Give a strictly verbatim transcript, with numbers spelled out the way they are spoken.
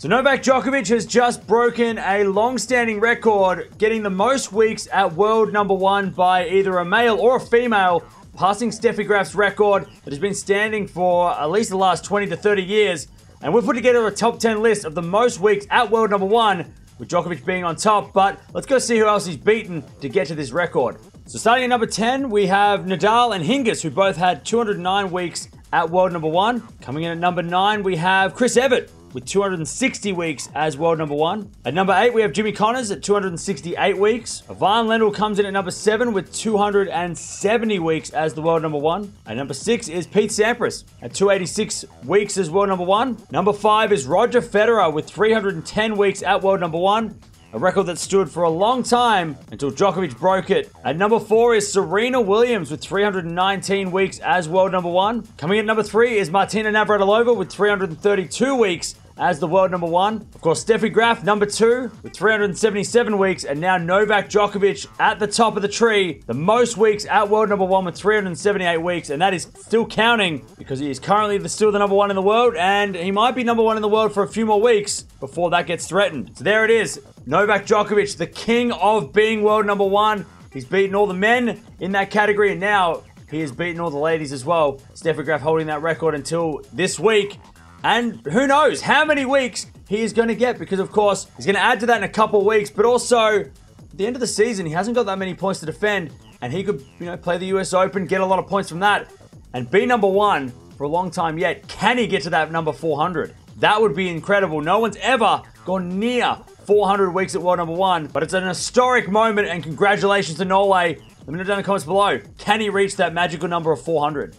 So Novak Djokovic has just broken a long-standing record, getting the most weeks at world number one by either a male or a female, passing Steffi Graf's record that has been standing for at least the last twenty to thirty years. And we've put together a top ten list of the most weeks at world number one, with Djokovic being on top, but let's go see who else he's beaten to get to this record. So starting at number ten, we have Nadal and Hingis, who both had two hundred nine weeks at world number one. Coming in at number nine, we have Chris Evert, with two hundred sixty weeks as world number one. At number eight, we have Jimmy Connors at two hundred sixty-eight weeks. Ivan Lendl comes in at number seven with two hundred seventy weeks as the world number one. At number six is Pete Sampras at two hundred eighty-six weeks as world number one. Number five is Roger Federer with three hundred ten weeks at world number one, a record that stood for a long time until Djokovic broke it. At number four is Serena Williams with three hundred nineteen weeks as world number one. Coming in at number three is Martina Navratilova with three hundred thirty-two weeks as the world number one. Of course, Steffi Graf, number two, with three hundred seventy-seven weeks, and now Novak Djokovic at the top of the tree, the most weeks at world number one with three hundred seventy-eight weeks, and that is still counting because he is currently still the number one in the world, and he might be number one in the world for a few more weeks before that gets threatened. So there it is. Novak Djokovic, the king of being world number one. He's beaten all the men in that category, and now he has beaten all the ladies as well. Steffi Graf holding that record until this week. And who knows how many weeks he is going to get, because, of course, he's going to add to that in a couple of weeks. But also, at the end of the season, he hasn't got that many points to defend, and he could, you know, play the U S Open, get a lot of points from that, and be number one for a long time yet. Can he get to that number four hundred? That would be incredible. No one's ever gone near four hundred weeks at world number one, but it's an historic moment, and congratulations to Nole. Let me know down in the comments below, can he reach that magical number of four hundred?